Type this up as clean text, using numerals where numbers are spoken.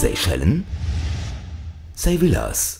Seychellen, SeyVillas.